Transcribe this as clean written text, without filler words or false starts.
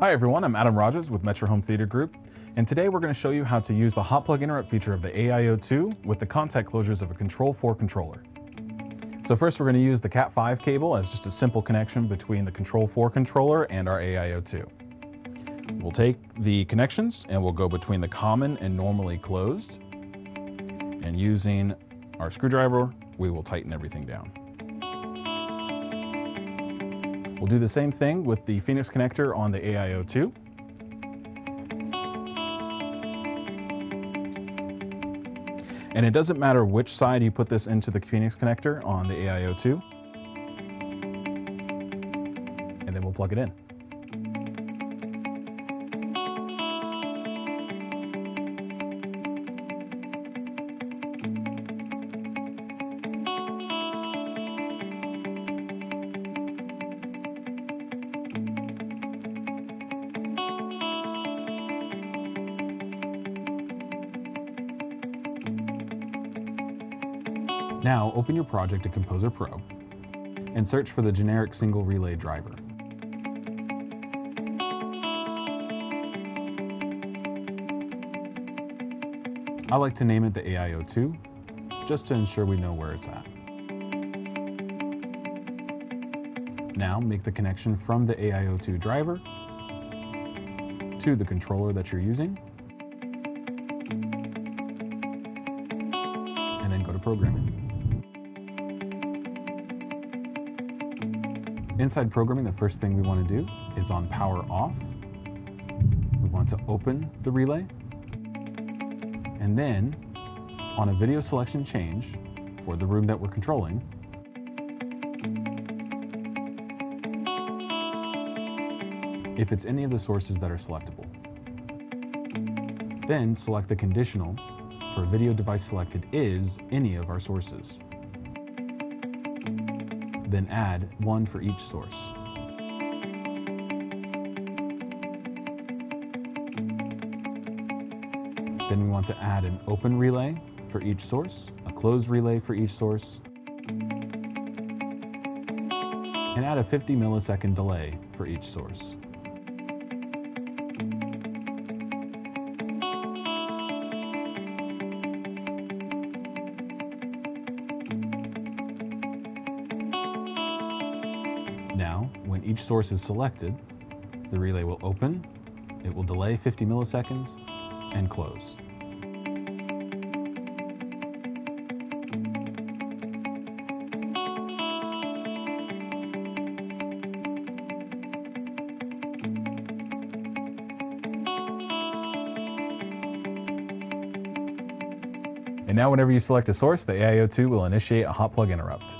Hi everyone, I'm Adam Rogers with Metra Home Theater Group, and today we're going to show you how to use the hot plug interrupt feature of the AIO2 with the contact closures of a Control4 controller. So first we're going to use the Cat5 cable as just a simple connection between the Control4 controller and our AIO2. We'll take the connections and we'll go between the common and normally closed, and using our screwdriver we will tighten everything down. We'll do the same thing with the Phoenix connector on the AIO2. And it doesn't matter which side you put this into the Phoenix connector on the AIO2. And then we'll plug it in. Now open your project to Composer Pro and search for the generic single relay driver. I like to name it the AIO2 just to ensure we know where it's at. Now make the connection from the AIO2 driver to the controller that you're using and then go to programming. Inside programming, the first thing we want to do is on power off, we want to open the relay, and then on a video selection change for the room that we're controlling, if it's any of the sources that are selectable. Then select the conditional for video device selected is any of our sources. Then add one for each source. Then we want to add an open relay for each source, a closed relay for each source, and add a 50 millisecond delay for each source. Now, when each source is selected, the relay will open, it will delay 50 milliseconds, and close. And now whenever you select a source, the AIO2 will initiate a hot plug interrupt.